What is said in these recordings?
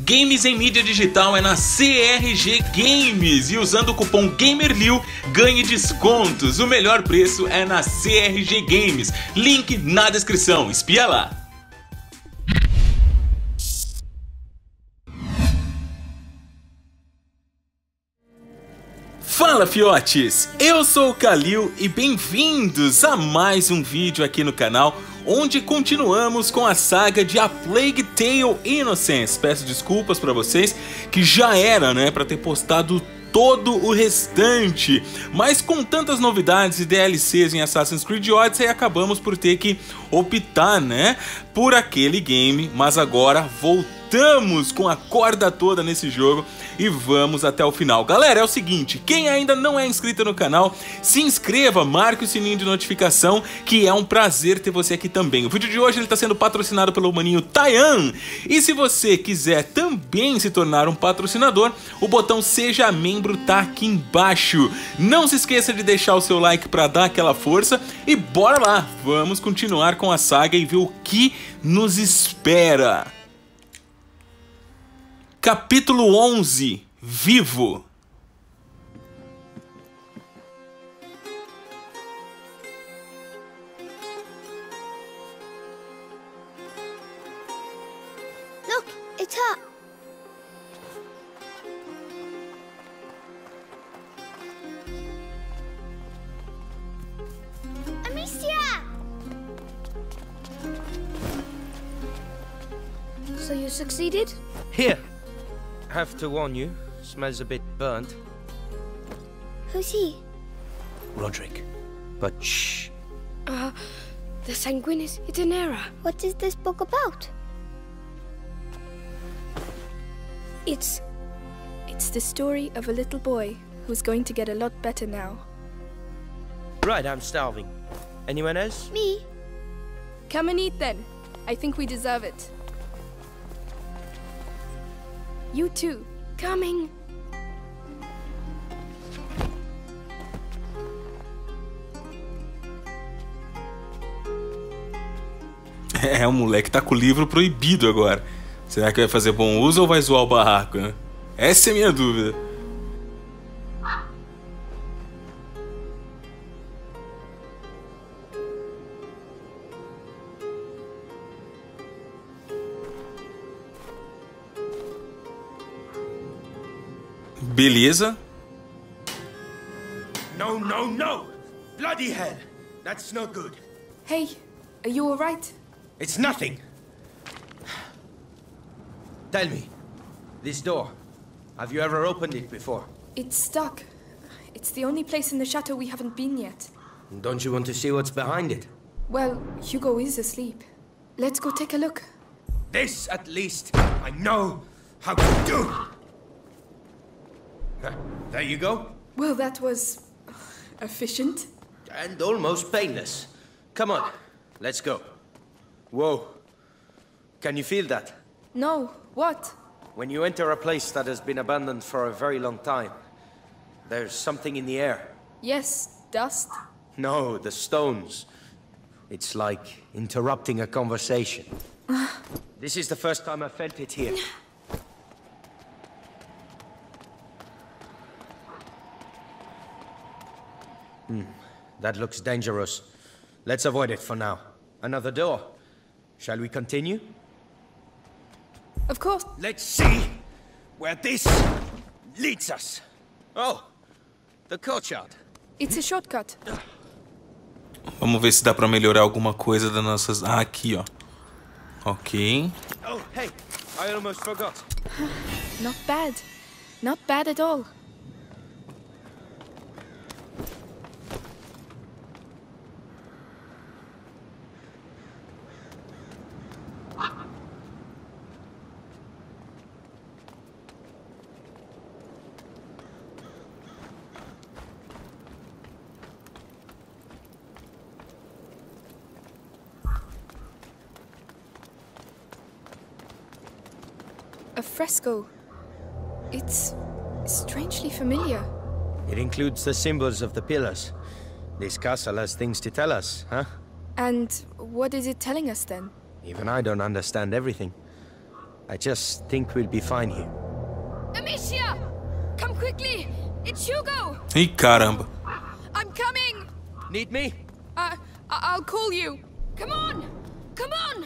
Games em mídia digital é na CRG Games e usando o cupom GAMERLIL ganhe descontos. O melhor preço é na CRG Games, link na descrição, espia lá! Fala fiotes, eu sou o Kallil e bem-vindos a mais um vídeo aqui no canal onde continuamos com a saga de A Plague Tale: Innocence. Peço desculpas pra vocês que já era, né, pra ter postado todo o restante, mas com tantas novidades e DLCs em Assassin's Creed Odyssey acabamos por ter que optar, né, por aquele game, mas agora voltamos com a corda toda nesse jogo e vamos até o final. Galera, é o seguinte, quem ainda não é inscrito no canal, se inscreva, marque o sininho de notificação, que é um prazer ter você aqui também. O vídeo de hoje está sendo patrocinado pelo Maninho Tayan, e se você quiser também se tornar um patrocinador, o botão Seja Membro tá aqui embaixo. Não se esqueça de deixar o seu like para dar aquela força e bora lá, vamos continuar com a saga e ver o que nos espera. Capítulo 11 – Vivo. Look, it's her. Amicia! So you succeeded? Here. Have to warn you, smells a bit burnt. Who's he? Roderick. But shh. The Sanguinis Itinera. What is this book about? It's the story of a little boy who's going to get a lot better now. Right, I'm starving. Anyone else? Me. Come and eat then. I think we deserve it. You too. Coming. É, o moleque tá com o livro proibido agora. Será que vai fazer bom uso ou vai zoar o barraco, né? Essa é a minha dúvida. Beleza. No, no, no! Bloody hell! That's no good. Hey, are you all right? It's nothing. Tell me, this door, have you ever opened it before? It's stuck. It's the only place in the chateau we haven't been yet. Don't you want to see what's behind it? Well, Hugo is asleep. Let's go take a look. This, at least, I know how to do! There you go. Well, that was efficient. And almost painless. Come on, let's go. Whoa. Can you feel that? No. What? When you enter a place that has been abandoned for a very long time, there's something in the air. Yes, dust? No, the stones. It's like interrupting a conversation. This is the first time I felt it here. That looks dangerous. Let's avoid it for now. Another door. Shall we continue? Of course. Let's see where this leads us. Oh, the courtyard. It's a shortcut. Vamos ver se dá para melhorar alguma coisa das nossas. Ah, aqui, ó. Ok. Oh, hey, I almost forgot. Not bad. Not bad at all. A fresco. It's strangely familiar. It includes the symbols of the pillars. This castle has things to tell us, huh? And what is it telling us then? Even I don't understand everything. I just think we'll be fine here. Amicia! Come quickly! It's Hugo! Ih, caramba! I'm coming! Need me? I'll call you. Come on! Come on!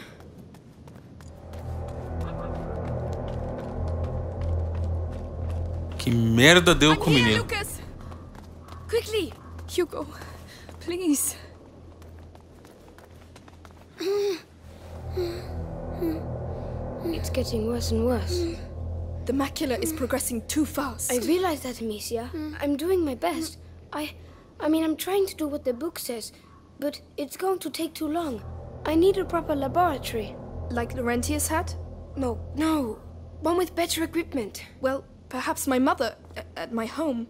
Que merda deu com o menino? Lucas! Quickly! Hugo, please! It's getting worse and worse. The macula is progressing too fast. I realize that, Amicia. I'm doing my best. I mean, I'm trying to do what the book says, but it's going to take too long. I need a proper laboratory. Like Laurentius had? No. No. One with better equipment. Well, perhaps my mother, at my home.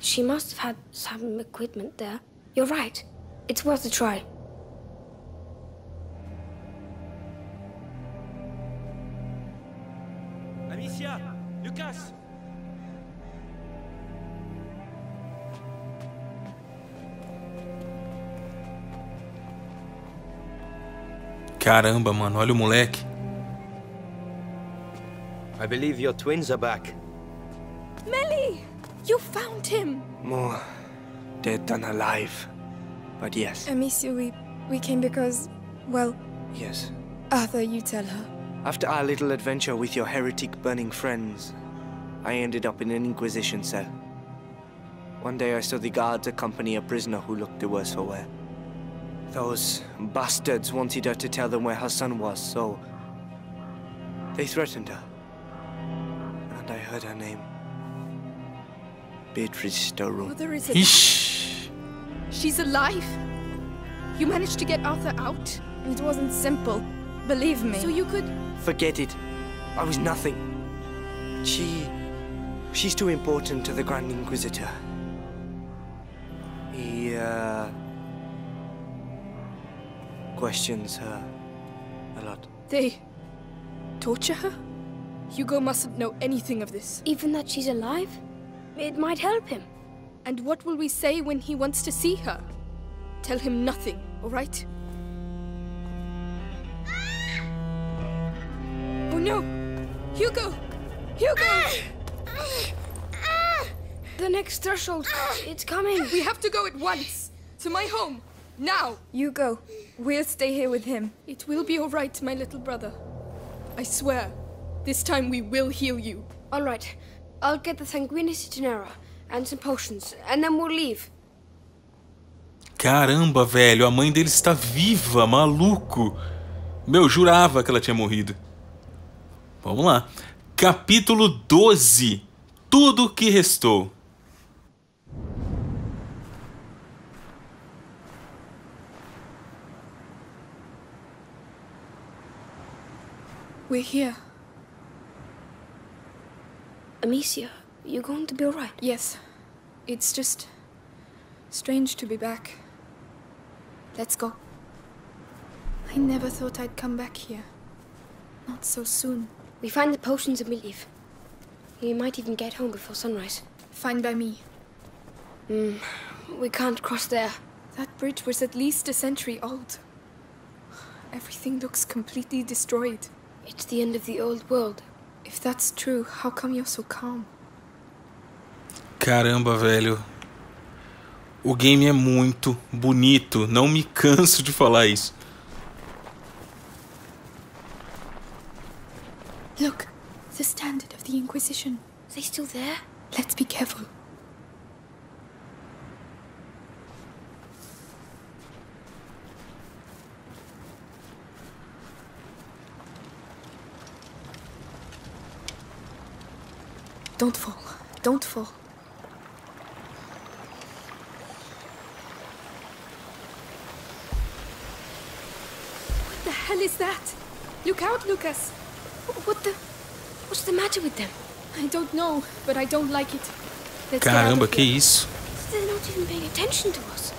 She must have had some equipment there. You're right. It's worth a try. Amicia! Lucas! Caramba, mano, olha o moleque. I believe your twins are back. Melly! You found him! More dead than alive. But yes. Amicia, we came because, well... Yes. Arthur, you tell her. After our little adventure with your heretic burning friends, I ended up in an Inquisition cell. One day I saw the guards accompany a prisoner who looked the worse for wear. Those bastards wanted her to tell them where her son was, so they threatened her. And I heard her name. Beatrice de Roux. She's alive? You managed to get Arthur out? It wasn't simple, believe me. So you could... Forget it. I was nothing. She's too important to the Grand Inquisitor. He, questions her a lot. They torture her? Hugo mustn't know anything of this. Even that she's alive? It might help him. And what will we say when he wants to see her? Tell him nothing, all right? Oh no! Hugo! Hugo! The next threshold, it's coming. We have to go at once. To my home, now. Hugo, we'll stay here with him. It will be all right, my little brother. I swear, this time we will heal you. All right, I'll get the sanguinis genera and some potions, and then we'll leave. Caramba, velho, a mãe dele está viva, maluco. Meu, jurava que ela tinha morrido. Vamos lá. Capítulo 12. Tudo que restou. We're here. Amicia, you're going to be all right? Yes. It's just strange to be back. Let's go. I never thought I'd come back here. Not so soon. We find the potions and we leave. We might even get home before sunrise. Fine by me. We can't cross there. That bridge was at least a century old. Everything looks completely destroyed. It's the end of the old world. If that's true, how come you're so calm? Caramba, velho. O game é muito bonito. Não me canso de falar isso. Look, the standard of the Inquisition. Are they still there? Let's be careful. Don't fall. Don't fall. What the hell is that? Look out, Lucas. What's the matter with them? I don't know, but I don't like it. Caramba, que isso? They're not even paying attention to us.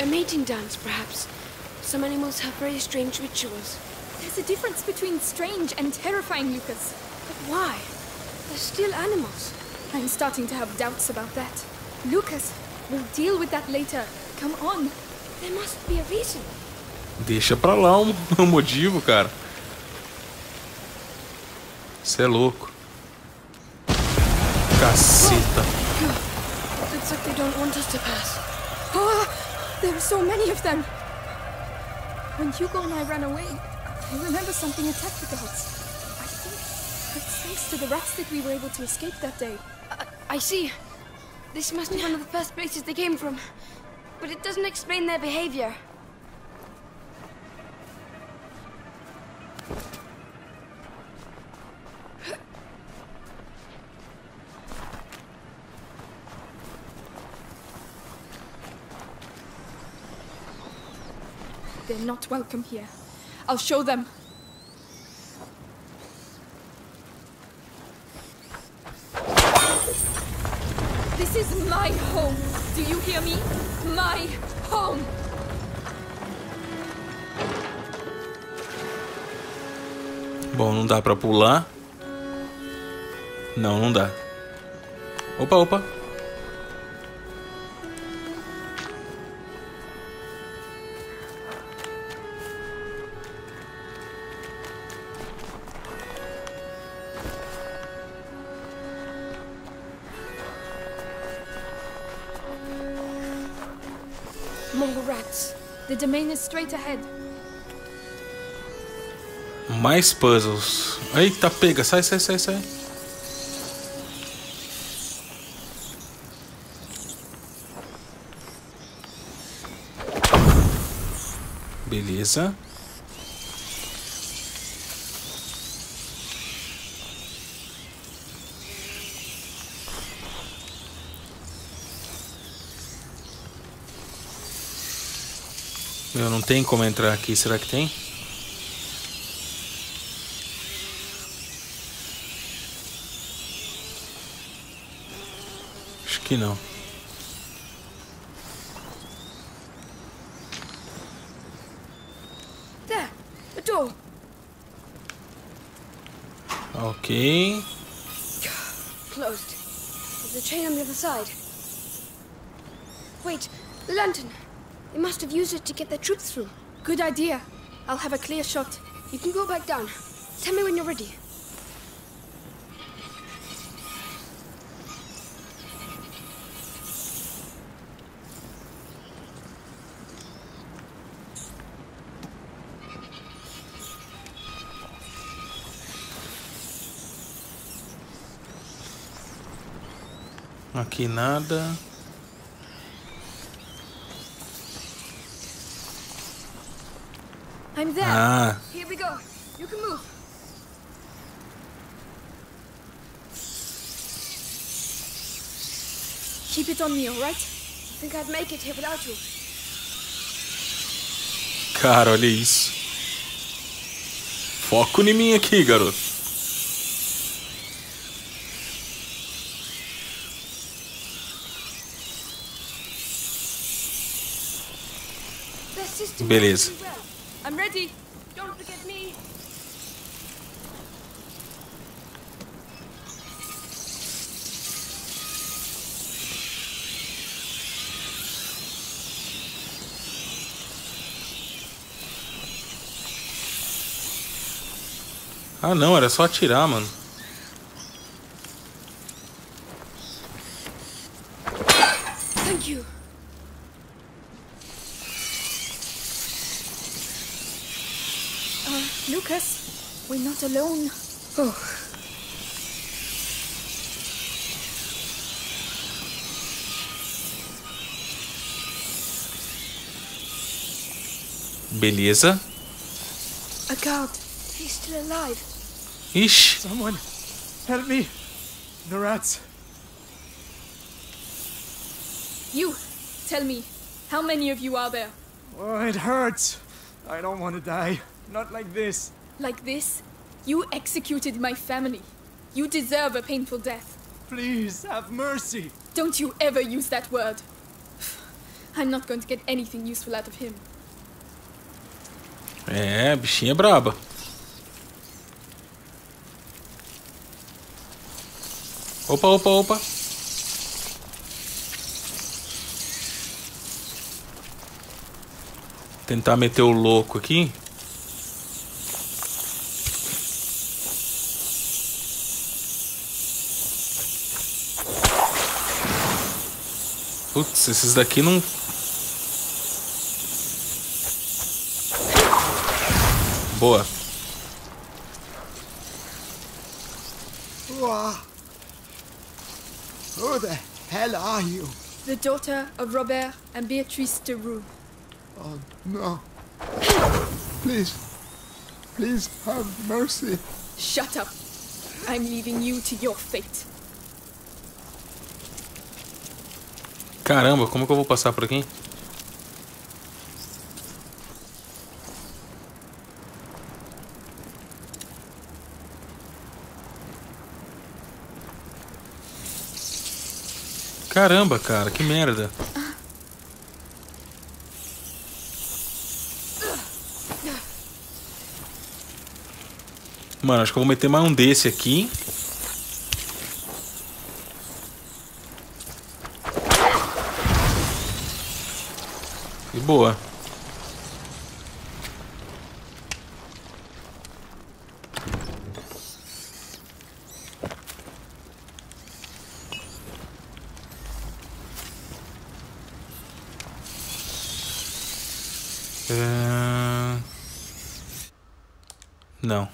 A mating dance, perhaps. Some animals have very strange rituals. There's a difference between strange and terrifying, Lucas. But why? They're still animals. I'm starting to have doubts about that. Lucas, we'll deal with that later. Come on. There must be a reason. Deixa pra lá um motivo, cara. Você é louco. Caceta. Looks like they don't want us to pass. There were so many of them. When Hugo and I ran away, I remember something attacked the gods. I think it's thanks to the rats that we were able to escape that day. I see. This must be one of the first places they came from. But it doesn't explain their behavior. They're not welcome here. I'll show them. This is my home. Do you hear me? My home. Bom, não dá pra pular. Não, não dá. Opa, opa. The domain is straight ahead. Mais puzzles. Eita, pega. Sai, sai, sai, sai. Beleza. Eu não tenho como entrar aqui, será que tem? Acho que não. There, a door. Ok. Closed. There's a chain on the other side. Wait, the lantern. They must have used it to get their troops through. Good idea. I'll have a clear shot. You can go back down. Tell me when you're ready. Aqui nada. I'm there. Ah. Here we go. You can move. Keep it on me, all right? I think I'd make it here without you. Cara, olha isso. Foco em mim aqui, garoto. Beleza. I'm ready. Don't forget me. Ah, não, era só atirar, mano. Thank you. Lucas, we're not alone. Oh. Beleza. A guard. He's still alive. Ish. Someone, help me. The rats. You, tell me, how many of you are there? Oh, it hurts. I don't want to die. Not like this. Like this? You executed my family. You deserve a painful death. Please, have mercy. Don't you ever use that word. I'm not going to get anything useful out of him. É, bichinha braba. Opa, opa, opa. tentar meter o louco aqui. Putz, esses daqui não... Boa. Who the hell are you? The daughter of Robert and Beatrice de Roux. Oh no. Please. Please have mercy. Shut up. I'm leaving you to your fate. Caramba, como que eu vou passar por aqui? Caramba, cara, que merda. Mano, acho que eu vou meter mais um desse aqui. E boa. Não.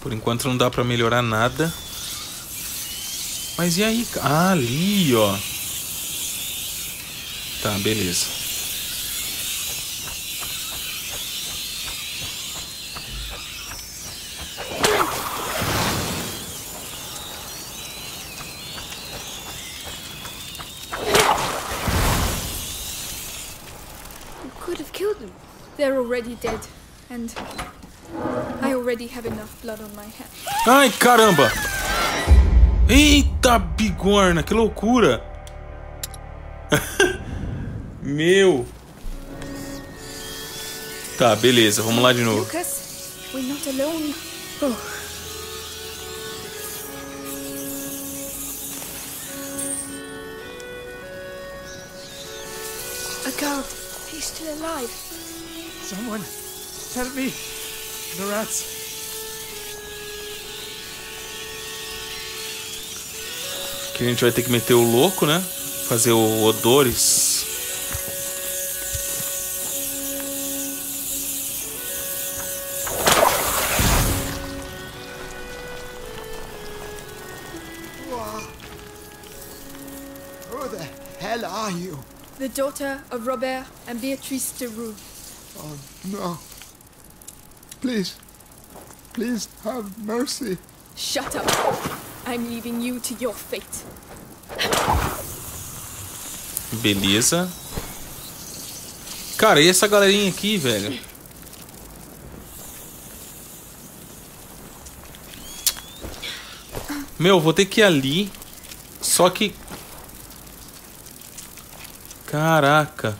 Por enquanto não dá pra melhorar nada. Mas e aí? Ah, ali, ó. Tá, beleza. You could have killed them. They're already dead. And I already have enough blood on my head. Ai, caramba! Eita, bigorna, que loucura! Meu. Tá, beleza, vamos lá de novo. Lucas, we're not alone. Oh. A guard. He's still alive. Someone help me. The rats. Que a gente vai ter que meter o louco, né? Fazer o odores. The daughter of Robert and Beatrice de Roux. Oh no. Please. Please have mercy. Shut up. I'm leaving you to your fate. Beleza. Cara, e essa galerinha aqui, velho? Meu, vou ter que ir ali. Só que... Caraca.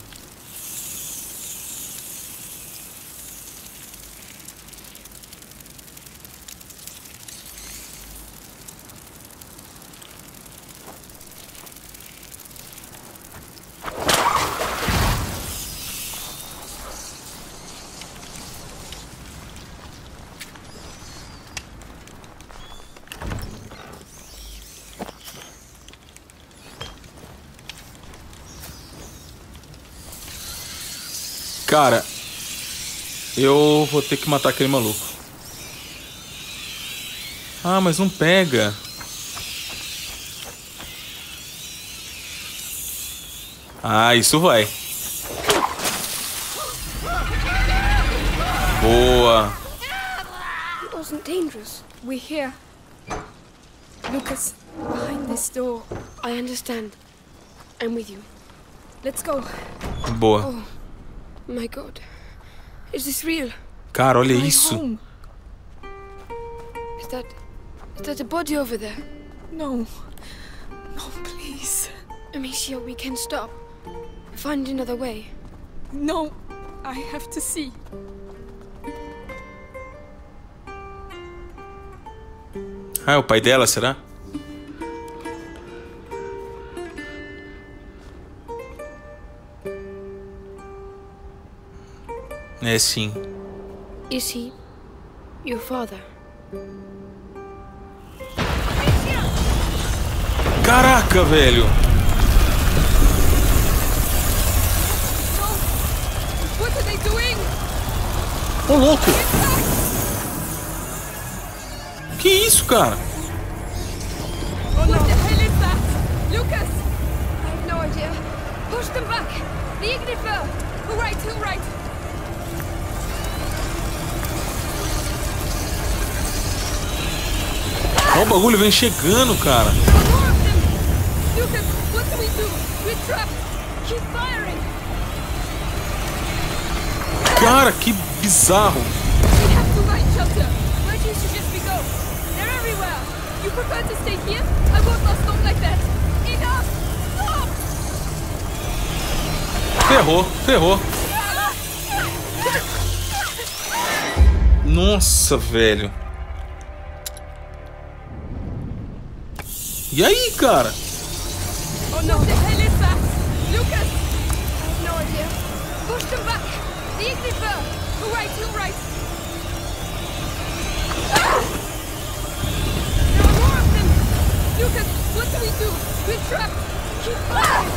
Cara, eu vou ter que matar aquele maluco. Ah, mas não pega. Ah, isso vai. Boa. It wasn't dangerous. We're here. Lucas, behind this door. I understand. I'm with you. Let's go. Boa. Oh. My God, is this real? Cara, olha isso. Home. Is that a body over there? No, no, please, Amicia, we can stop. Find another way. No, I have to see. Ah, é o pai dela, será? É sim. Is he your father? Caraca, velho! Ô, louco! Que isso, cara? Oh, não. Lucas! I have no idea. Push them back. The ignifer. Right. Olha o bagulho vem chegando, cara. Lucas, what do we do? We're trapped. Keep firing. Cara, que bizarro. We have to find shelter. Where do you suggest we go? They're everywhere. You prefer to stay here? I won't last long like that. Enough. Stop. Ferrou. Nossa, velho. E aí, cara? Oh, não. What the hell is that? Lucas! I have no idea. Push them back. The ignifer. Right. Ah! There are more of them. Lucas, what do? We're trapped. Keep fighting.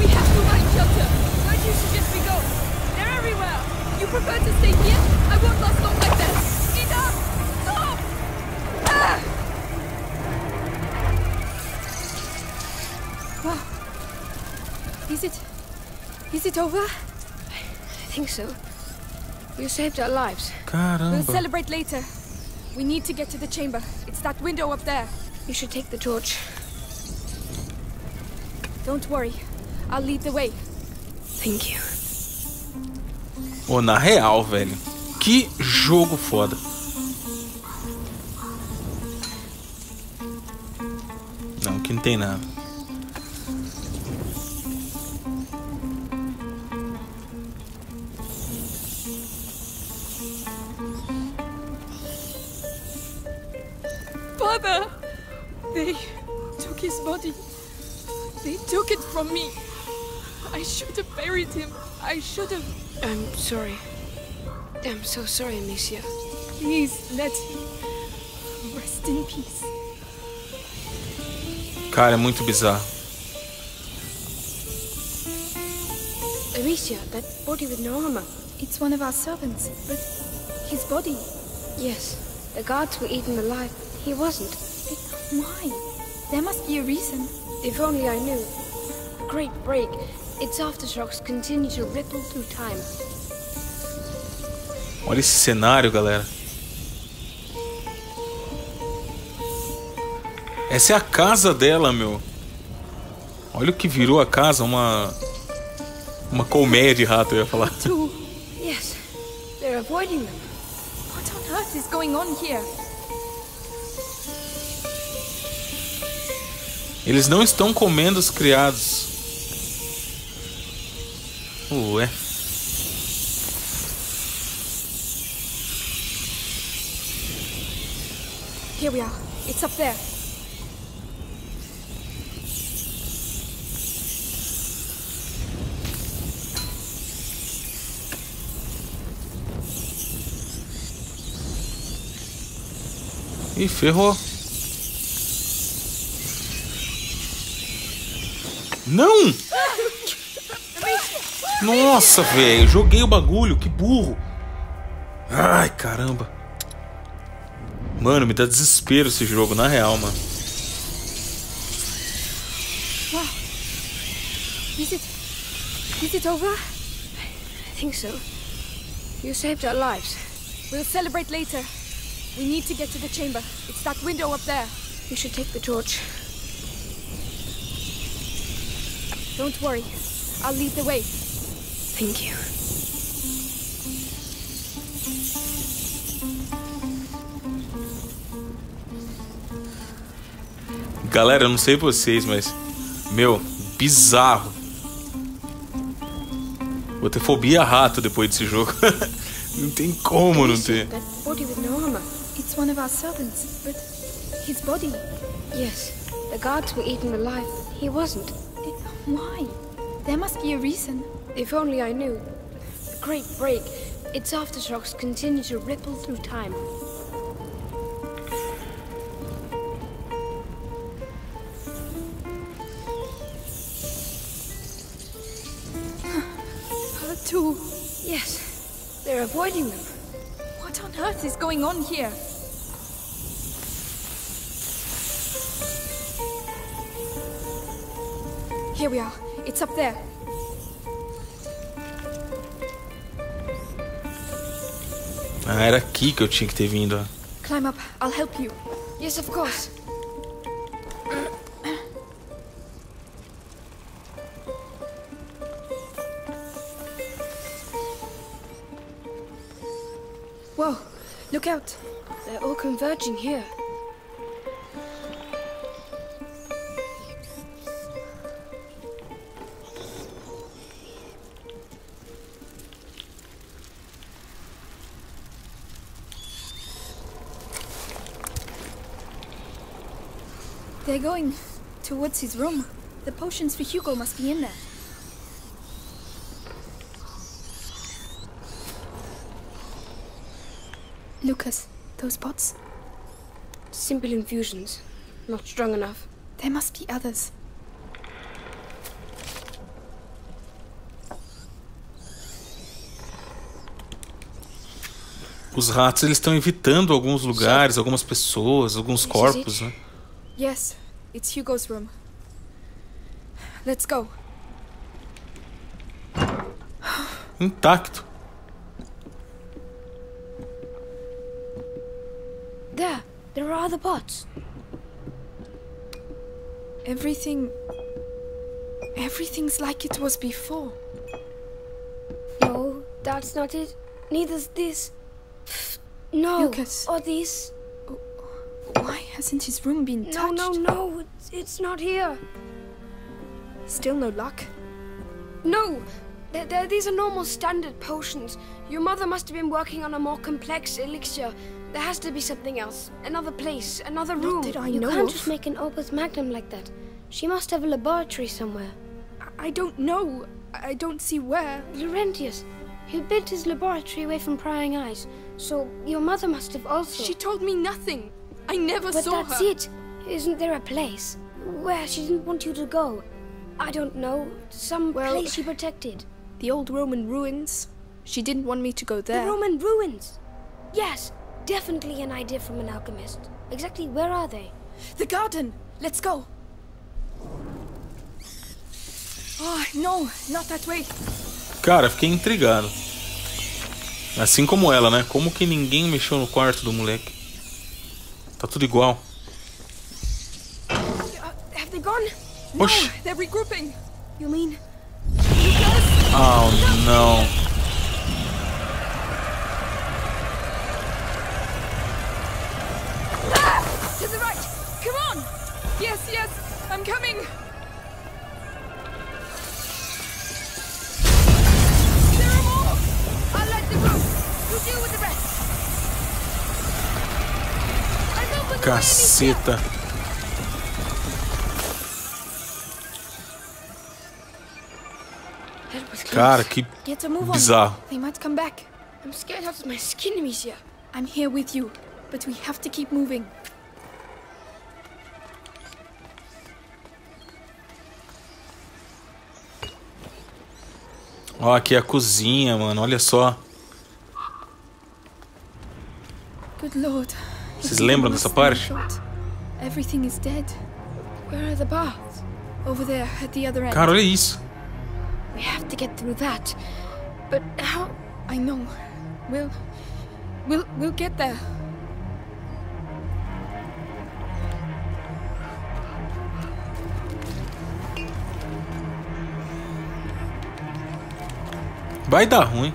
We have to find shelter. Where do you suggest we go? They're everywhere. You prefer to stay here? I won't last long like that. Enough! Stop! Ah! Wow. Is it over? I think so. You saved our lives. Caramba. We'll celebrate later. We need to get to the chamber. It's that window up there. You should take the torch. Don't worry. I'll lead the way. Thank you. Oh, na real, velho. Que jogo foda. Não, que não tem nada. They took his body. They took it from me. I should have buried him. I should have. I'm sorry. I'm so sorry, Amicia. Please let him rest in peace. Cara, é muito bizarro. Amicia, that body with no armor. It's one of our servants. But his body. Yes, the guards were eaten alive. He wasn't. Why? There must be a reason. If only I knew. Great break. Its aftershocks continue to ripple through time. Olha esse cenário, galera. Essa é a casa dela, meu. Olha o que virou a casa, uma colmeia de rato, eu ia falar. Yes. They're avoiding them. What on earth is going on here? Eles não estão comendo os criados. Ué. Here we are. It's up there. Ih, ferrou. Não! Nossa, velho, joguei o bagulho, que burro. Ai, caramba. Mano, me dá desespero esse jogo, na real, mano. Wow. Is it over? I think so. You saved our lives. We'll celebrate later. We need to get to the chamber. It's that window up there. You should take the torch. Don't worry. I'll lead the way. Thank you. Galera, eu não sei vocês, mas meu, bizarro. Vou ter fobia a rato depois desse jogo. Não tem como não ter. That body with no armor. It's one of our servants, but his body. Yes, the guards were eaten alive. He wasn't. Why? There must be a reason. If only I knew. great break. Its aftershocks continue to ripple through time. Her too. Yes, they're avoiding them. What on earth is going on here? Here we are. It's up there. Ah, era aqui que eu tinha que ter vindo. Climb up. I'll help you. Yes, of course. Whoa, look out. They're all converging here. They're going towards his room. The potions for Hugo must be in there. Lucas, those pots? Simple infusions. Not strong enough. There must be others. Os ratos, eles estão evitando alguns lugares, algumas pessoas, alguns corpos, né? Yes. It's Hugo's room. Let's go. Intacto. There are other pots. Everything's like it was before. No, that's not it. Neither's this. No, Lucas. Or this. Why hasn't his room been touched? No, it's not here. Still no luck? No, these are normal standard potions. Your mother must have been working on a more complex elixir. There has to be something else, another place, another room. Not that I know of. You can't just make an opus magnum like that. She must have a laboratory somewhere. I don't know. I don't see where. Laurentius. He bid his laboratory away from prying eyes, so your mother must have also... She told me nothing. I never saw her. But that's it. Isn't there a place where she didn't want you to go? I don't know. Some place she protected. The old Roman ruins. She didn't want me to go there. The Roman ruins? Yes. Definitely an idea from an alchemist. Exactly where are they? The garden. Let's go. Oh, no. Not that way. Cara, fiquei intrigado. Assim como ela, né? Como que ninguém mexeu no quarto do moleque? Tá tudo igual. Have they gone? No, they're regrouping. You mean? Oh no. Ah, to the right. Come on. Yes, I'm coming. There are more. I'll light the rope. You deal with the rest. Caceta. Cara, que bizarro. They might come back. I'm scared out of my skin, Amicia. I'm here with you, but we have to keep moving. Ó, aqui é a cozinha, mano. Olha só. Good Lord. Vocês lembram dessa parte? Cara, olha isso. We have to get through that. But how? I know. We'll get there. Vai dar ruim.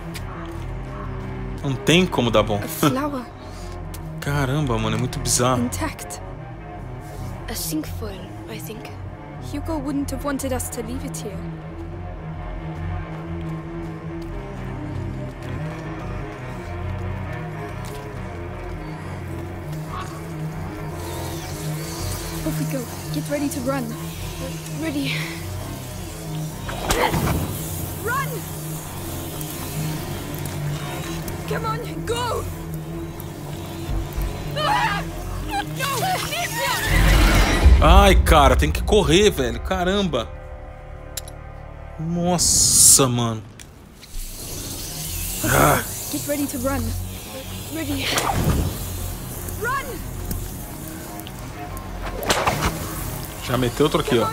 Não tem como dar bom. Caramba, mano, é muito bizarro. Intact. A sinkfoil, I think. Hugo wouldn't have wanted us to leave it here. Off we go. Get ready to run. Ready. Run! Come on, go! Ai, cara, tem que correr, velho. Caramba. Nossa, mano. Ah. Get ready to run. Ready. Run! Já meteu outro aqui, ó.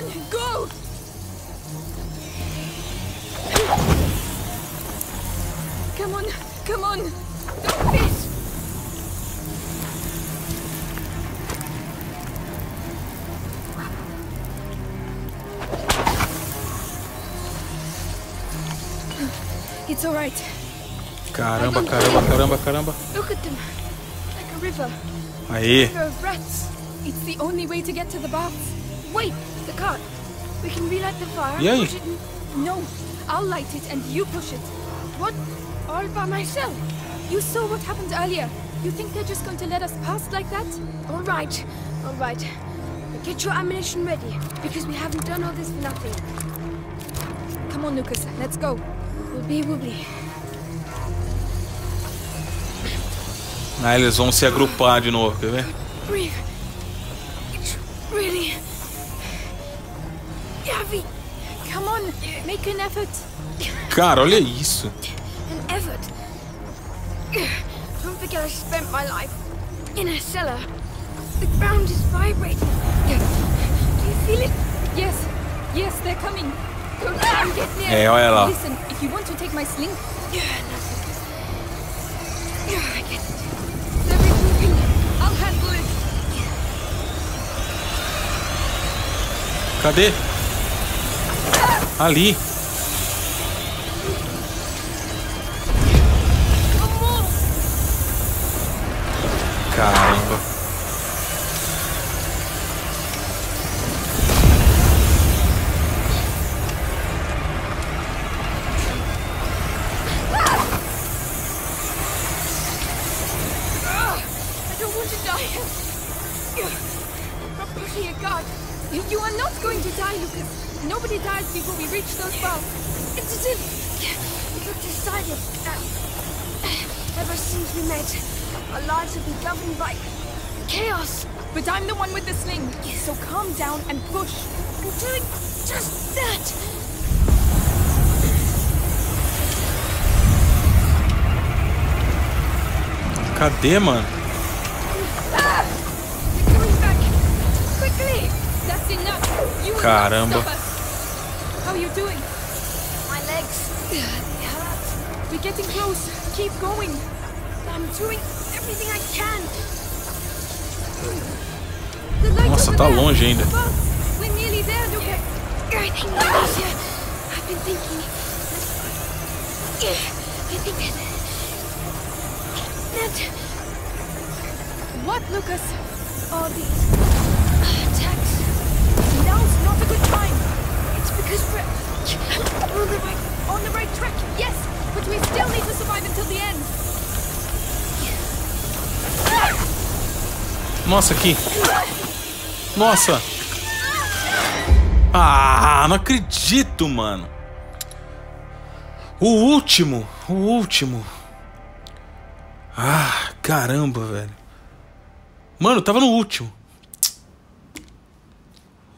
Come on, come on. Don't miss. It's all right. Caramba, caramba, caramba, caramba. Look at them. Like a river. Aê. It's the only way to get to the baths. Wait, the cart. We can relight the fire. E aí? No, I'll light it and you push it. What? All by myself. You saw what happened earlier. You think they're just going to let us pass like that? All right, all right. Get your ammunition ready, because we haven't done all this for nothing. Come on, Lucas, let's go. We'll be. Ah, eles vão se agrupar de novo, quer ver? Breathe. It's really... Gavi, come on, make an effort. Cara, olha isso. An effort. Don't forget I spent my life in a cellar. The ground is vibrating. Do you feel it? Yes. Yes, they're coming. Don't let them get near. É, olha lá. Listen, if you want to take my sling. I get it. I'll handle it. Cadê? Ali. Caramba. Down and push. I'm doing just that. Cadê, mano? They're coming back. Quickly. That's enough. You Caramba. How are you doing? My legs. They hurt. We're getting close. Keep going. I'm doing everything I can. Nossa, tá longe ainda. What, Lucas? All these attacks. Now's not a good time. It's because we're on the right track. Yes, but we still need to survive until the end. Nossa, aqui. Nossa. Ah, não acredito, mano. O último. Ah, caramba, velho. Mano, eu tava no último.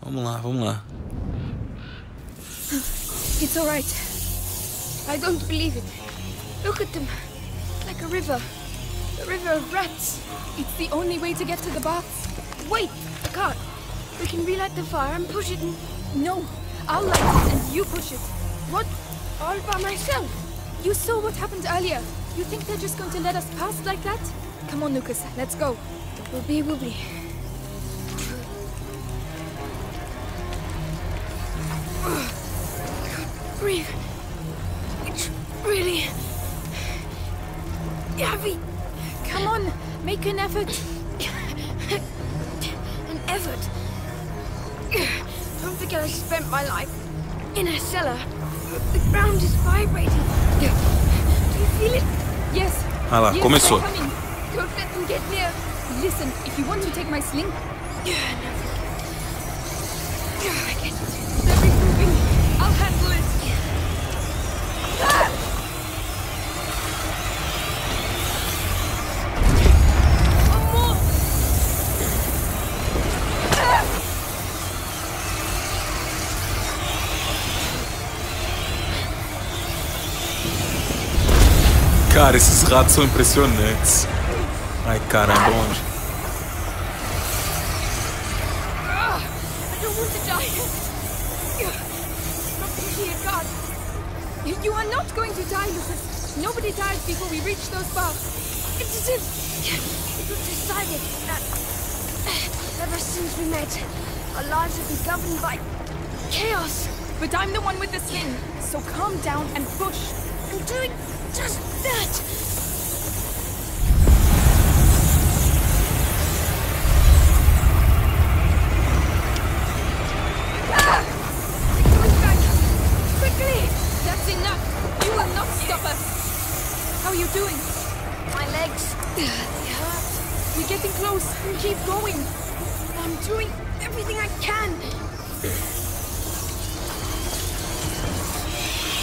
Vamos lá. It's all right. I don't believe it. Look at them. Like a river. The river of rats. It's the only way to get to the baths. Wait. Cart. We can relight the fire and push it. No, I'll light it and you push it. What? All by myself. You saw what happened earlier. You think they're just going to let us pass like that? Come on, Lucas, let's go. We'll be. Breathe. It's really... Yavi. Come on, make an effort. Effort. Don't forget I spent my life in a cellar. The ground is vibrating. Do you feel it? Yes. Ah lá, começou. Don't let them get near. Listen, if you want to take my sling. I get it. They're moving. I'll handle it. Cara, esses ratos são impressionantes. Ai, caramba, onde? You are not going to die, Lucas. Nobody dies before we reach those bars. It was decided that ever since we met, our lives have been governed by chaos. But I'm the one with the sin, so calm down and push. I'm doing just that.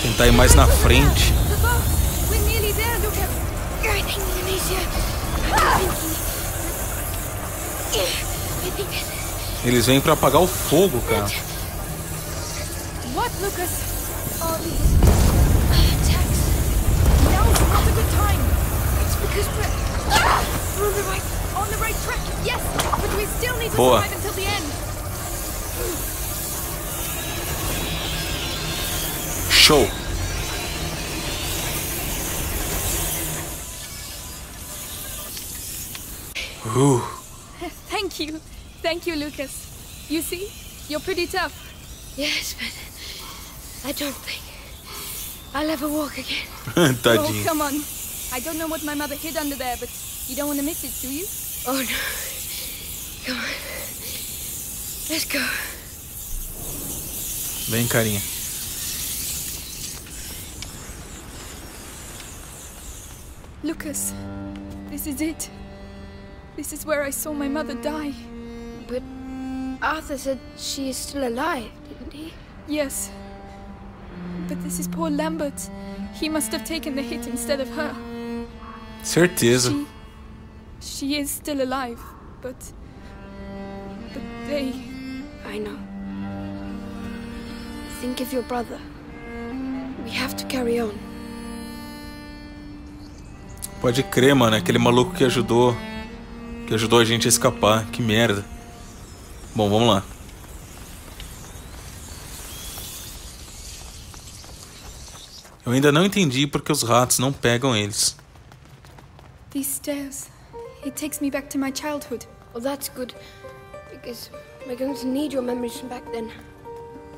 Tentar ir mais na frente. Eles vêm para apagar o fogo, cara. What, Lucas? All these attacks. Now is not a good time. It's because we're on the right track. Yes, but we still need to survive until the end. Show. Thank you, Lucas. You see, you're pretty tough. Yes, but I don't think I'll ever walk again. Oh, come on. I don't know what my mother hid under there, but you don't want to miss it, do you? Oh no. Come on. Let's go. Vem, carinha. Lucas, this is it. This is where I saw my mother die. But Arthur said she is still alive, didn't he? Yes. But this is poor Lambert. He must have taken the hit instead of her. Certeza. She is still alive, but they... I know. Think of your brother. We have to carry on. Pode crer, mano, aquele maluco que ajudou. Que ajudou a gente a escapar. Que merda. Bom, vamos lá. Eu ainda não entendi porque os ratos não pegam eles. These stairs. It takes me back to my childhood. Well, that's good. Because we're going to need your memories from back then.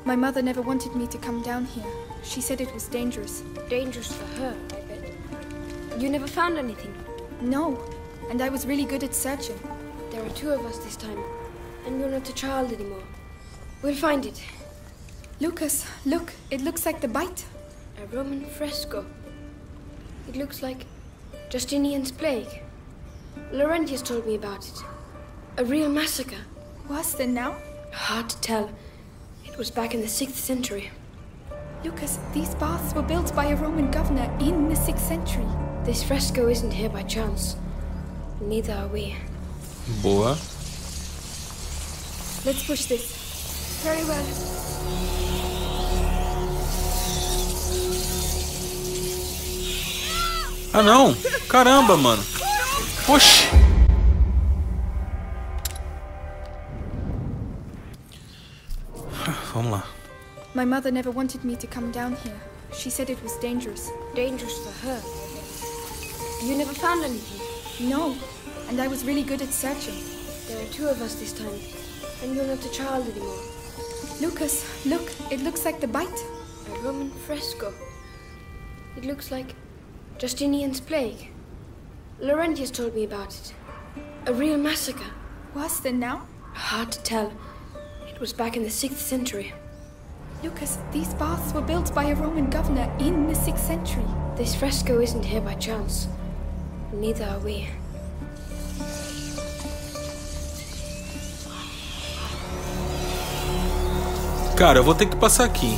My mother never wanted me to come down here. She said it was dangerous. Dangerous for her. You never found anything? No, and I was really good at searching. There are two of us this time, and you're not a child anymore. We'll find it. Lucas, look, it looks like the Bite. A Roman fresco. It looks like Justinian's plague. Laurentius told me about it. A real massacre. Worse than now? Hard to tell. It was back in the 6th century. Lucas, these baths were built by a Roman governor in the 6th century. This fresco isn't here by chance. Neither are we. Boa. Let's push this. Very well. Ah, não! Caramba, mano! Oxi! Vamos lá. My mother never wanted me to come down here. She said it was dangerous. Dangerous for her. You never found anything? No, and I was really good at searching. There are two of us this time, and you're not a child anymore. Lucas, look, it looks like the Bite. A Roman fresco. It looks like Justinian's plague. Laurentius told me about it. A real massacre. Worse than now? Hard to tell. It was back in the 6th century. Lucas, these baths were built by a Roman governor in the 6th century. This fresco isn't here by chance. Neither are we. Cara, eu vou ter que passar aqui.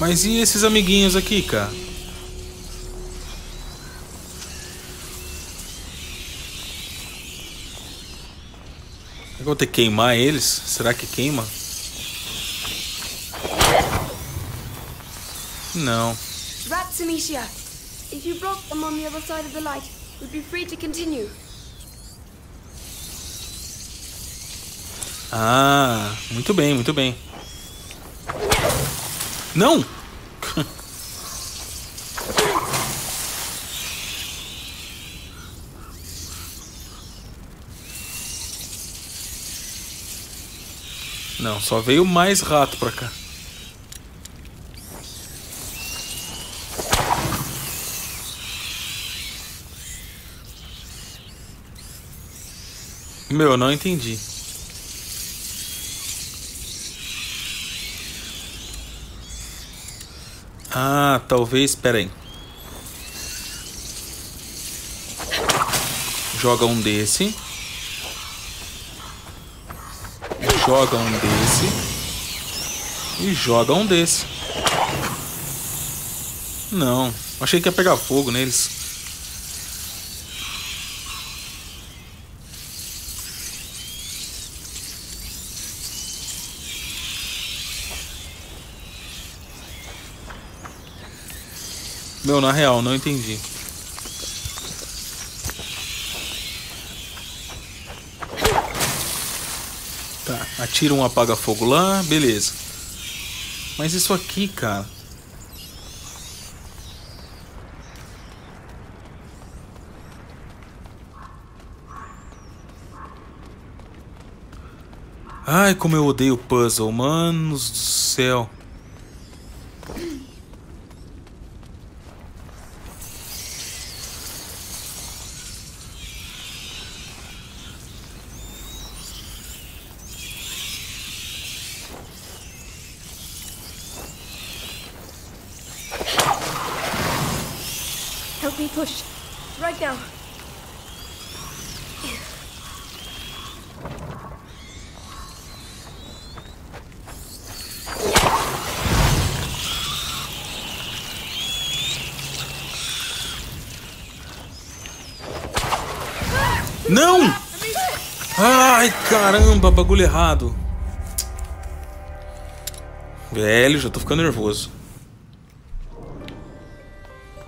Mas e esses amiguinhos aqui, cara? Eu vou ter que queimar eles? Será que queima? Não. Rats, Amicia. If you block them on the other side of the light, we'd be free to continue. Ah, muito bem, muito bem. Não! Não, só veio mais rato pra cá. Meu, eu não entendi. Ah, talvez, espera aí. Joga um desse. Joga um desse. E joga um desse. Não, achei que ia pegar fogo neles. Meu, na real, não entendi. Tá, atira um apaga-fogo lá, beleza. Mas isso aqui, cara... Ai, como eu odeio puzzle, manos do céu. Push. Right now. Não! Ai, caramba, bagulho errado. Velho, já tô ficando nervoso.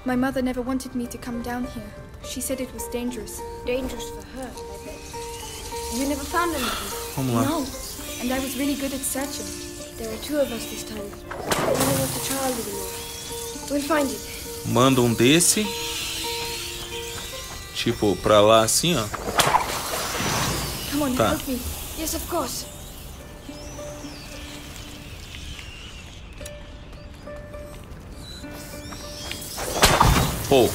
My mother never wanted me to come down here. She said it was dangerous. Dangerous for her. You never found anything? No. And I was really good at searching. There are two of us this time. One was a child anymore. We'll find it. Manda um desse. Tipo, pra lá assim, ó. Come on, help me. Yes, of course. Pô.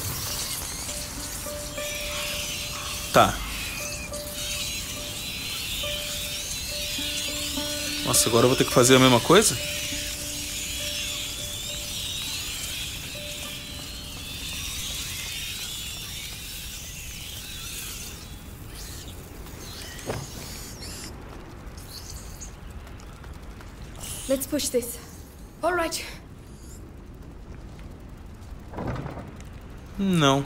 Tá. Nossa, agora eu vou ter que fazer a mesma coisa? Let's push this. All right. Não.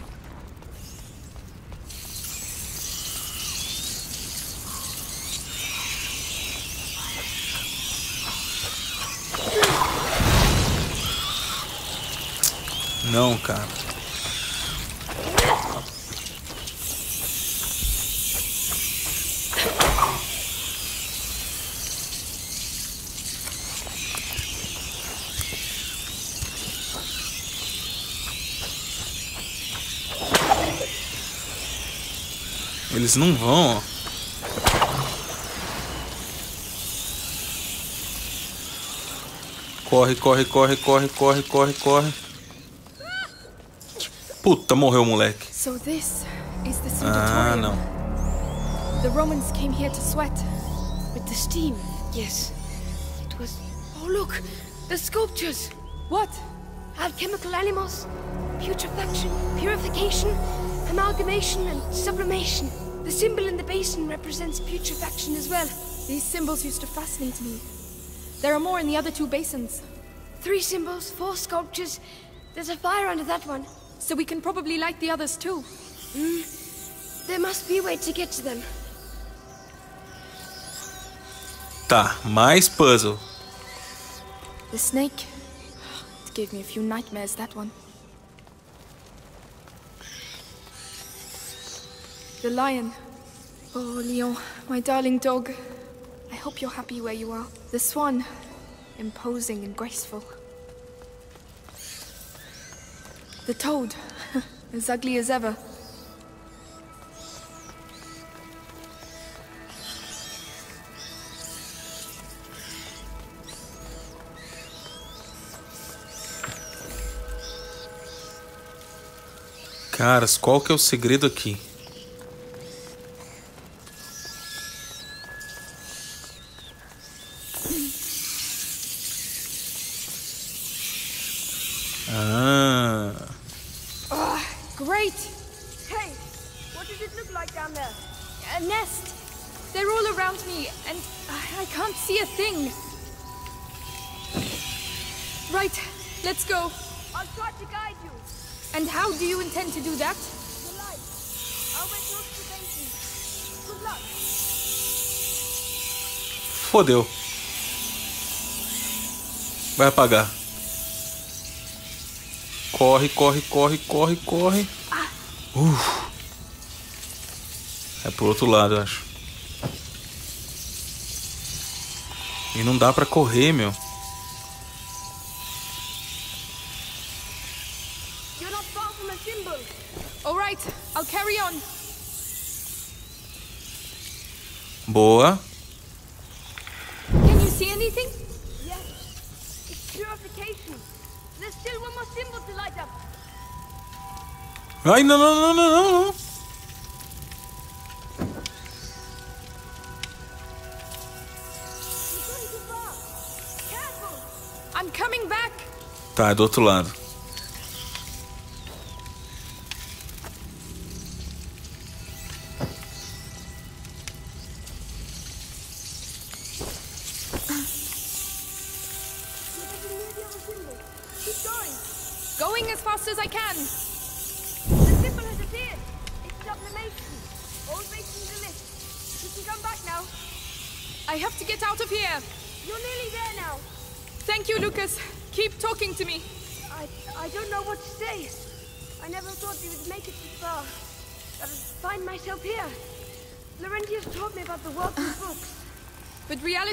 Não, cara. Eles não vão, ó. Corre, corre, corre, corre, corre, corre, corre. Puta, morreu o moleque. Ah, não. The Romans came here to sweat with the steam. Yes. It was. Oh, look. The sculptures. What? Alchemical animals, putrefaction, purification, amalgamation and sublimation. The symbol in the basin represents putrefaction as well. These symbols used to fascinate me. There are more in the other two basins. 3 symbols, 4 sculptures. There's a fire under that one. So we can probably light the others too. There must be a way to get to them. Tá, mais puzzle. The snake. It gave me a few nightmares, that one. The lion. Oh, Leon, my darling dog. I hope you're happy where you are. The swan. Imposing and graceful. The toad. As ugly as ever. Caras, qual que é o segredo aqui? Fodeu. Vai apagar. Corre, corre, corre, corre, corre. É pro outro lado, eu acho. E não dá pra correr, meu. You're not far from a symbol. All right, I'll carry on. Boa. See anything? Yes. It's purification. There's still one more symbol to light up. Ai, não, não, não, não, não. I'm coming back. Tá, é do outro lado.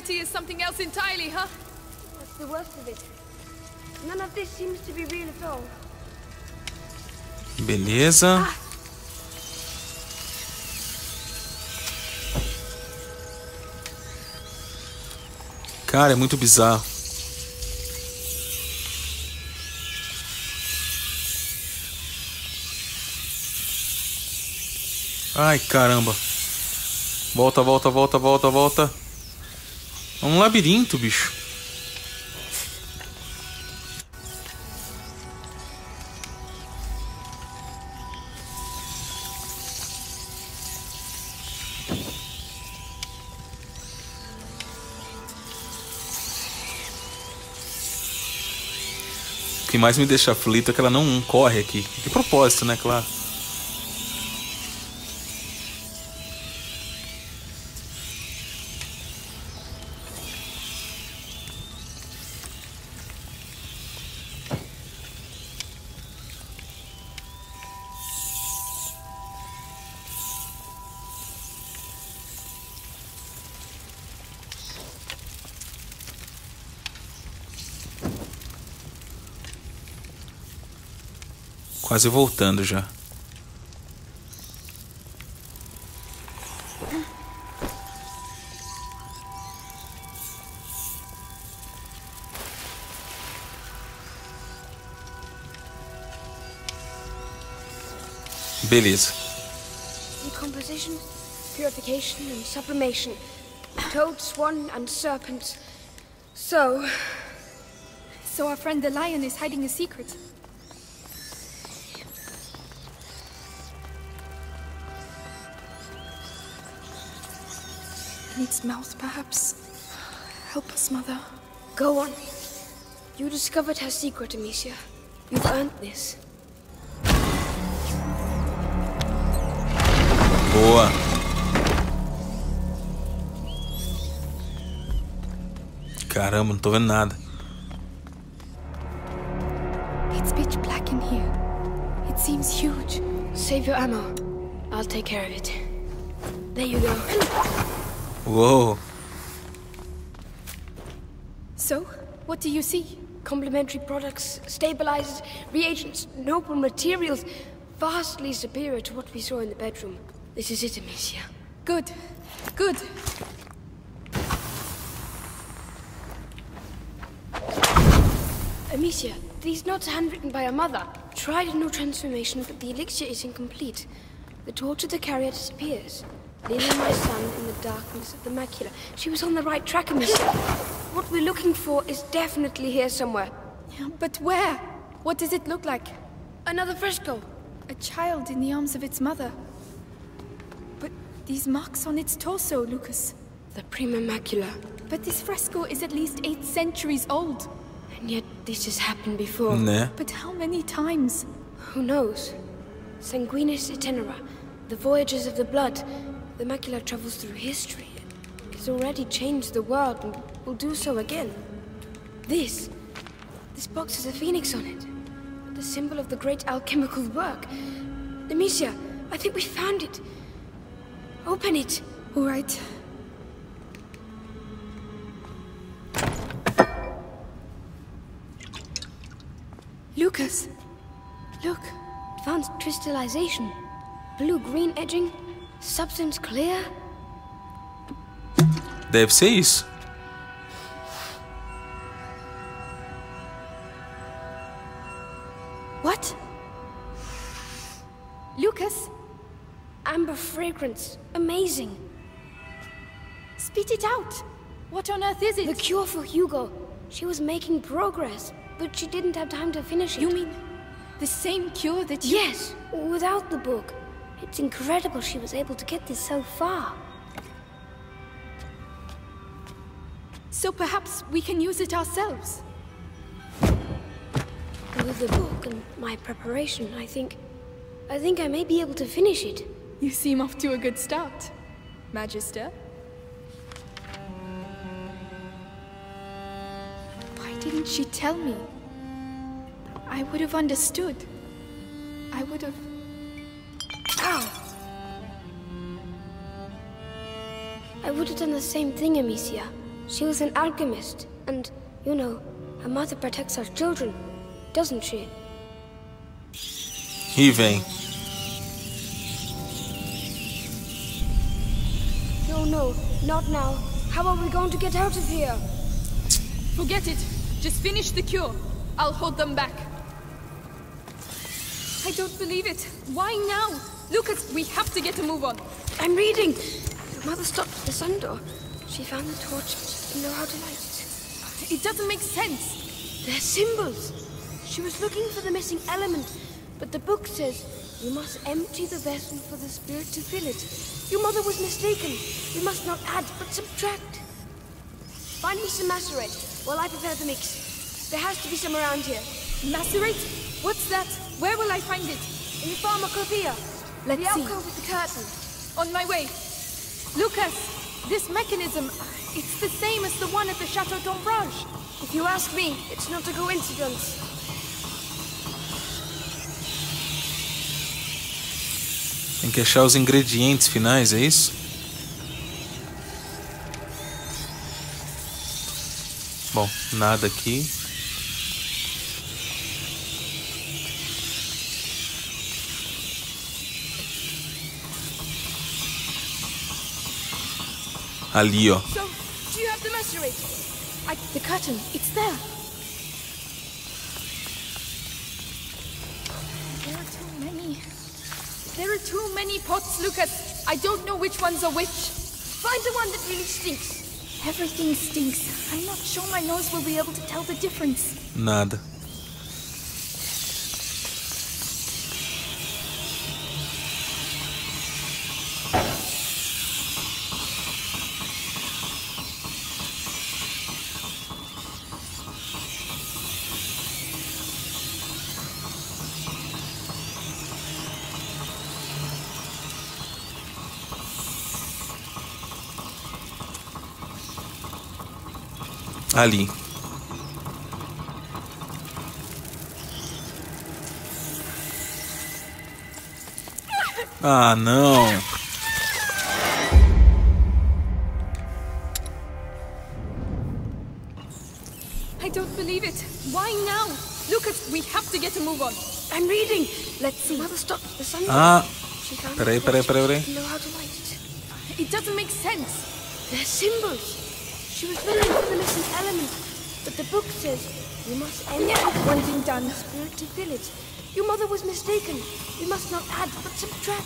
Is something else entirely, huh? That's the worst of it. None of this seems to be real at all. Beleza. Cara, é muito bizarro. Ai, caramba. Volta, volta, volta, volta, volta. É um labirinto, bicho. O que mais me deixa aflito é que ela não corre aqui. De propósito, né? Claro. Quase voltando já. Beleza. Decomposition, purification and sublimation. Toad, swan and serpent. So our friend the lion is hiding a secret. Its mouth, perhaps. Help us, Mother. Go on. You discovered her secret, Amicia. You've earned this. Boa. Caramba, não tô vendo nada. It's pitch black in here. It seems huge. Save your ammo. I'll take care of it. There you go. Whoa. So, what do you see? Complementary products, stabilizers, reagents, noble materials, vastly superior to what we saw in the bedroom. This is it, Amicia. Good. Good. Amicia, these notes are handwritten by our mother. Tried a new transformation, but the elixir is incomplete. The torture the carrier disappears, leaving my son in the darkness of the macula. She was on the right track, Amicia. What we're looking for is definitely here somewhere. Yeah, but where? What does it look like? Another fresco. A child in the arms of its mother. But these marks on its torso, Lucas. The prima macula. But this fresco is at least 8 centuries old. And yet this has happened before. Nah. But how many times? Who knows? Sanguinis itinera. The voyages of the blood. The macula travels through history. It's already changed the world and will do so again. This box has a phoenix on it. The symbol of the great alchemical work. Amicia, I think we found it. Open it. All right. Lucas, look. Advanced crystallization. Blue-green edging. Substance clear. Deve ser isso. What? Lucas? Amber fragrance. Amazing. Spit it out. What on earth is it? The cure for Hugo. She was making progress, but she didn't have time to finish it. You mean the same cure that you... Yes, without the book. It's incredible she was able to get this so far. So perhaps we can use it ourselves. With the book and my preparation, I think I may be able to finish it. You seem off to a good start, Magister. Why didn't she tell me? I would have understood. I would have... Ow! I would have done the same thing, Amicia. She was an alchemist, and, you know, her mother protects her children, doesn't she? He vem. No, not now. How are we going to get out of here? Forget it. Just finish the cure. I'll hold them back. I don't believe it. Why now? Lucas, we have to get a move on. I'm reading. Your mother stopped at the sun door. She found the torch, but didn't know how to light it. It doesn't make sense. They're symbols. She was looking for the missing element, but the book says you must empty the vessel for the spirit to fill it. Your mother was mistaken. We must not add, but subtract. Find me some macerate while I prepare the mix. There has to be some around here. Macerate? What's that? Where will I find it? In the pharmacopoeia. Let's see. The alcove with the curtain. On my way. Lucas! This mechanism, it's the same as the one at the Château d'Ombrage. If you ask me, it's not a coincidence. Tem que achar os ingredientes finais, é isso? Bom, nada aqui. Ali, ó. So, do you have the macerate? The curtain, it's there. There are too many. There are too many pots, Lucas. I don't know which ones are which. Find the one that really stinks. Everything stinks. I'm not sure my nose will be able to tell the difference. Nada. Ali. Ah, não. I don't believe it. Why now? Lucas, we have to get a move on. I'm reading. Let's see. Mother, stop. The sun. Ah. Peraí. It doesn't make sense. They're symbols. She was willing for the missing element, but the book says we must end with one thing done. Spirited village. Your mother was mistaken. We must not add, but subtract.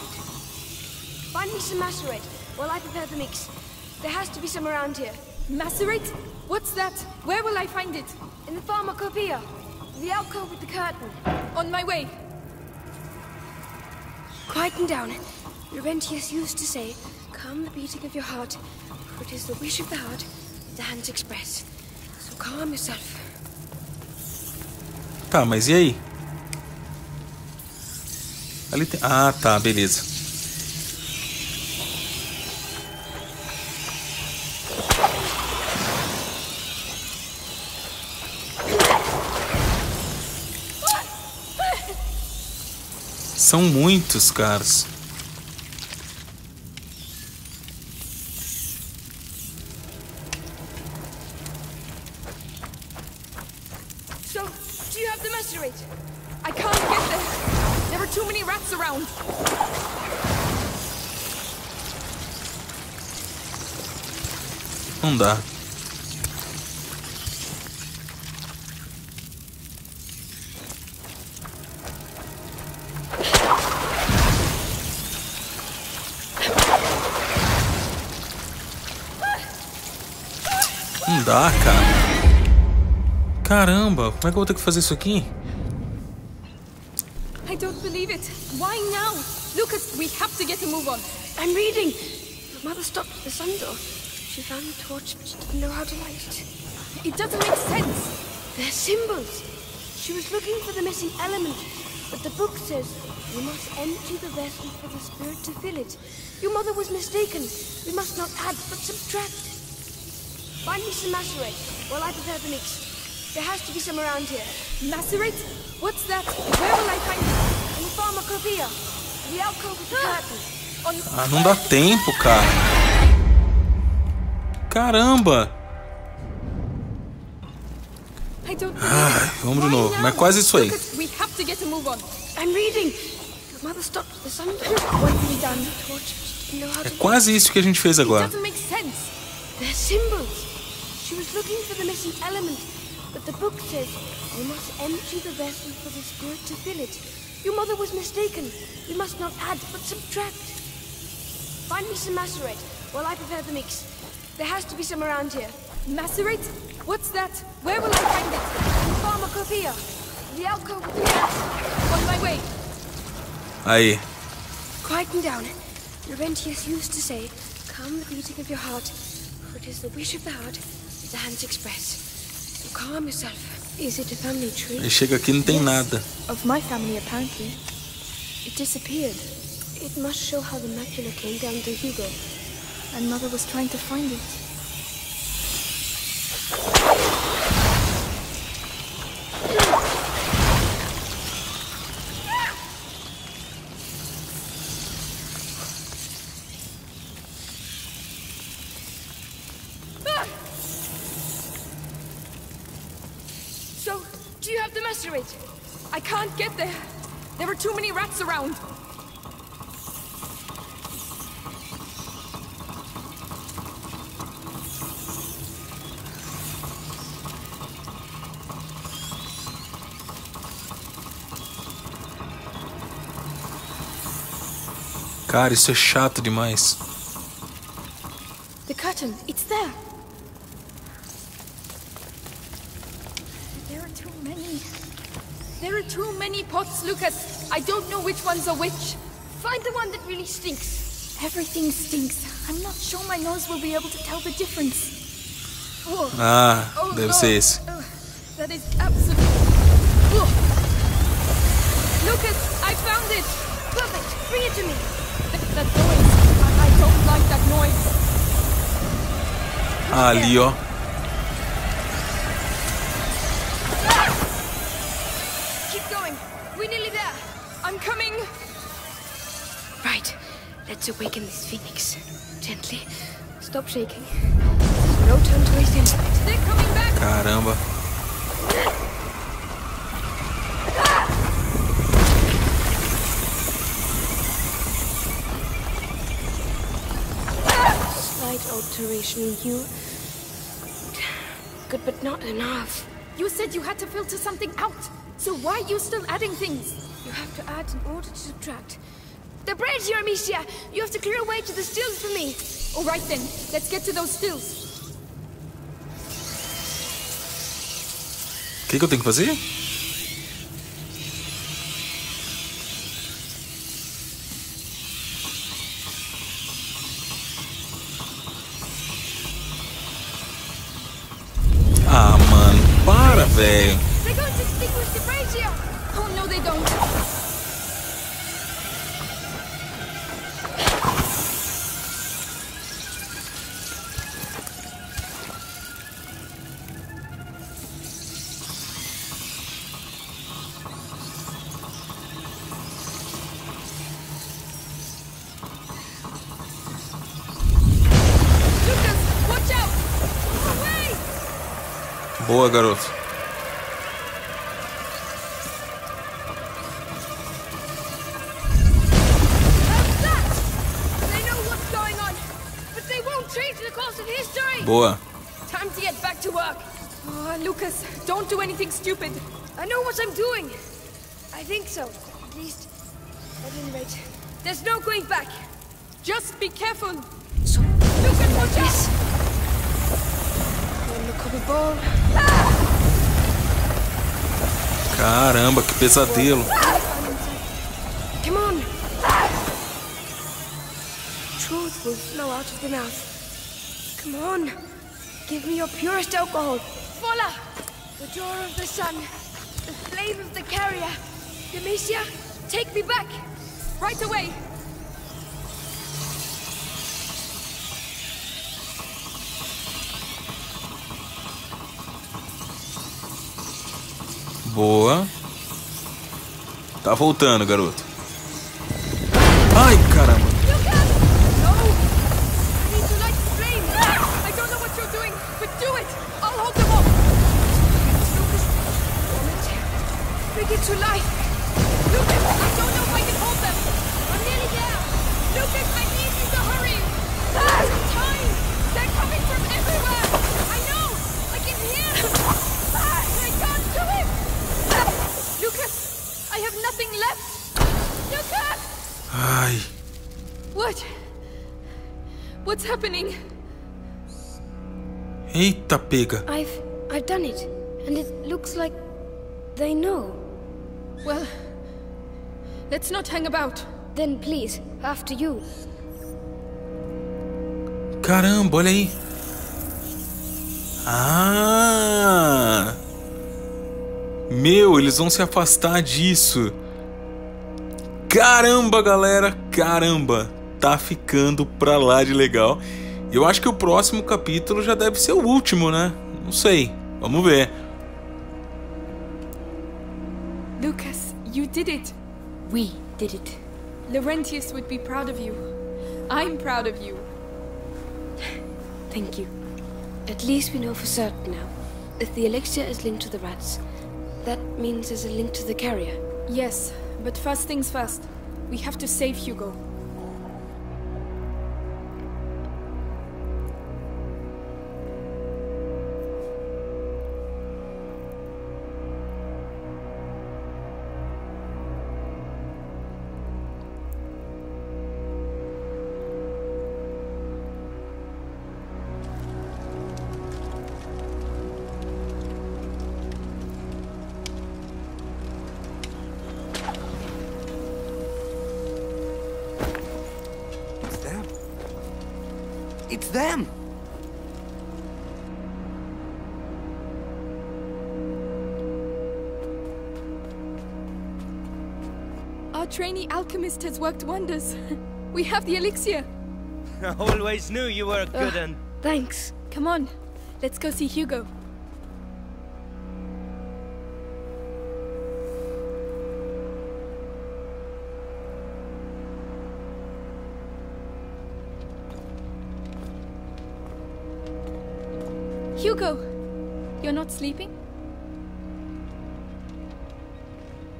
Find me some macerate while I prepare the mix. There has to be some around here. Macerate? What's that? Where will I find it? In the pharmacopoeia. The alcove with the curtain. On my way. Quieten down. Laurentius used to say, calm the beating of your heart, for it is the wish of the heart that the hands express. So calm yourself. Tá, mas e aí? Ali tem... Ah, tá, beleza. São muitos, caras. So, do you have the macerate? I can't get there. There are too many rats around. Não dá. Ah, cara. Caramba, como é que eu vou ter que fazer isso aqui? I don't believe it. Why now? Lucas, we have to get a move on. I'm reading. Your mother stopped at the sun door. She found the torch, but she didn't know how to light it. It doesn't make sense. They're symbols. She was looking for the missing element, but the book says we must empty the vessel for the spirit to fill it. Your mother was mistaken. We must not add, but subtract. Find me some macerate while I prepare the mix. There has to be some around here. Macerate? What's that? Where will I find it? In the pharmacopoeia. The alcove with the curtain. Ah, não dá tempo, cara. Caramba! Ah, vamos de novo. Mas quase isso aí. We have to get a move on. I'm reading. Your mother stopped the sun. What have we done? É quase isso que a gente fez agora. It doesn't make sense. They're symbols. She was looking for the missing element, but the book says we must empty the vessel for the spirit to fill it. Your mother was mistaken. We must not add, but subtract. Find me some macerate while I prepare the mix. There has to be some around here. Macerate? What's that? Where will I find it? In pharmacopoeia. The alcove with the curtain. On my way. Aye. Quieten down. Laurentius used to say, calm the beating of your heart. It is the wish of the heart that the hands express. So calm yourself. Is it a family tree? Ele chega aqui e não tem nada. Of my family apparently. It disappeared. It must show how the macula came down to Hugo. And mother was trying to find it. I can't get there. There are too many rats around. Cara, isso é chato demais. The curtain, it's there. There are too many pots, Lucas. I don't know which one's a which. Find the one that really stinks. Everything stinks. I'm not sure my nose will be able to tell the difference. Oh. Ah, oh, deve ser isso. Oh, that is absolutely... Oh. Lucas, I found it. Perfect. Bring it to me. That noise. I don't like that noise. Ah, ali, ó. Right. Let's awaken this phoenix. Gently. Stop shaking. No time to waste any. They're coming back! Caramba. Slight alteration, you... Good, but not enough. You said you had to filter something out, so why are you still adding things? You have to add in order to subtract. The bridge here, Amicia! You have to clear a way to the stills for me! Alright then, let's get to those stills. O que eu tenho que fazer? Ah, mano, para, velho. They're going to extinguish the bridge here. Oh no, they don't. Boa, garoto. Boa. Time to get back to work. Oh, Lucas, don't do anything stupid. I know what I'm doing. I think so. At least, at any rate, there's no going back. Just be careful. So, Lucas, watch out. Caramba, que pesadelo. Come on. Truth will flow out of the mouth. Come on. Give me your purest alcohol. Voila! The door of the sun. The flame of the carrier. Amicia, take me back. Right away. Boa. Tá voltando, garoto. Ai, caramba. What's happening? Eita pega. I've done it, and it looks like they know. Well, let's not hang about. Then please, after you. Caramba, olha aí. Ah! Meu, eles vão se afastar disso. Caramba, galera, caramba. Tá ficando pra lá de legal. Eu acho que o próximo capítulo já deve ser o último, né? Não sei. Vamos ver. Lucas, you did it. We did it. Laurentius would be proud of you. I'm proud of you. Thank you. At least we know for certain now. If the elixir is linked to the rats, that means there's a link to the carrier. Yes, but first things first. We have to save Hugo. It's them! Our trainee alchemist has worked wonders. We have the elixir. I always knew you were a good one. Thanks. Come on, let's go see Hugo. Hugo, you're not sleeping?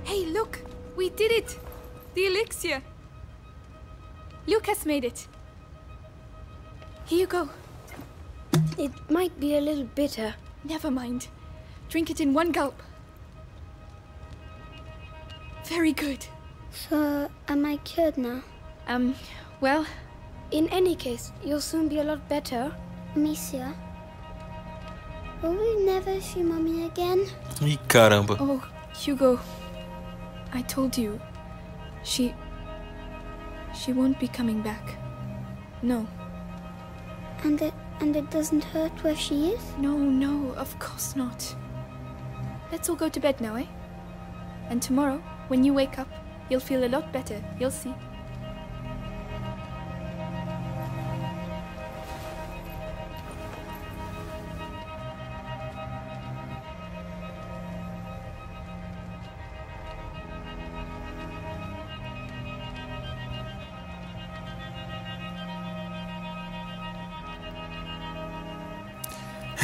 Hey, look! We did it! The elixir! Lucas made it. Here you go. It might be a little bitter. Never mind. Drink it in one gulp. Very good. So, am I cured now? Well... In any case, you'll soon be a lot better. Amicia, will we never see Mommy again? Ih, caramba. Oh, Hugo. I told you. She won't be coming back. No. And it doesn't hurt where she is? No, no, of course not. Let's all go to bed now, eh? And tomorrow, when you wake up, you'll feel a lot better. You'll see.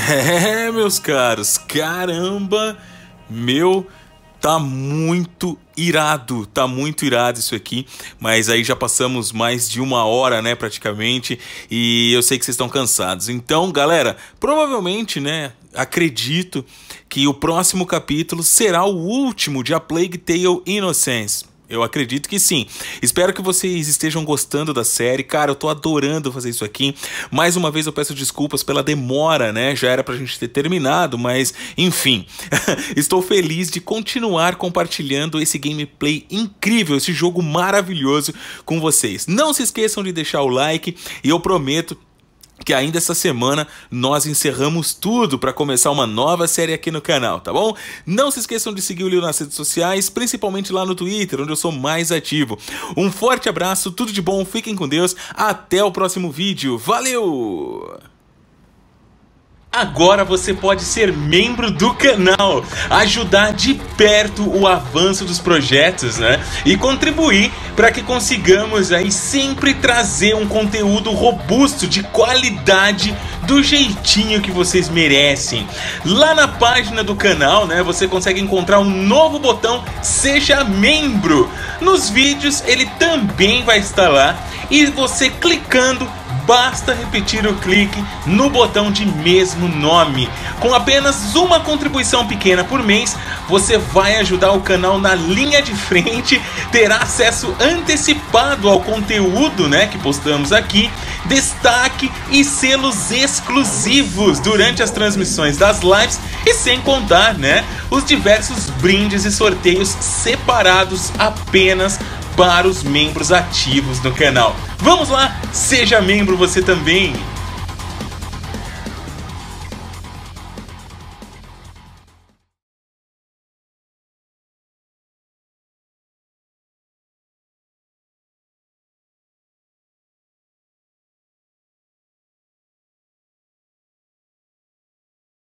É, meus caros, caramba, meu, tá muito irado isso aqui, mas aí já passamos mais de uma hora, né, praticamente, e eu sei que vocês estão cansados. Então, galera, provavelmente, né, acredito que o próximo capítulo será o último de A Plague Tale: Innocence. Eu acredito que sim. Espero que vocês estejam gostando da série. Cara, eu tô adorando fazer isso aqui. Mais uma vez eu peço desculpas pela demora, né? Já era pra gente ter terminado, mas enfim. Estou feliz de continuar compartilhando esse gameplay incrível, esse jogo maravilhoso com vocês. Não se esqueçam de deixar o like e eu prometo que ainda essa semana nós encerramos tudo para começar uma nova série aqui no canal, tá bom? Não se esqueçam de seguir o Lil nas redes sociais, principalmente lá no Twitter, onde eu sou mais ativo. Um forte abraço, tudo de bom, fiquem com Deus, até o próximo vídeo, valeu! Agora você pode ser membro do canal, ajudar de perto o avanço dos projetos, né? E contribuir para que consigamos aí sempre trazer um conteúdo robusto, de qualidade, do jeitinho que vocês merecem. Lá na página do canal, né, você consegue encontrar um novo botão Seja Membro. Nos vídeos ele também vai estar lá e você clicando, basta repetir o clique no botão de mesmo nome. Com apenas uma contribuição pequena por mês, você vai ajudar o canal na linha de frente, terá acesso antecipado ao conteúdo, né, que postamos aqui, destaque e selos exclusivos durante as transmissões das lives e sem contar, né, os diversos brindes e sorteios separados apenas para os membros ativos do canal. Vamos lá, seja membro você também!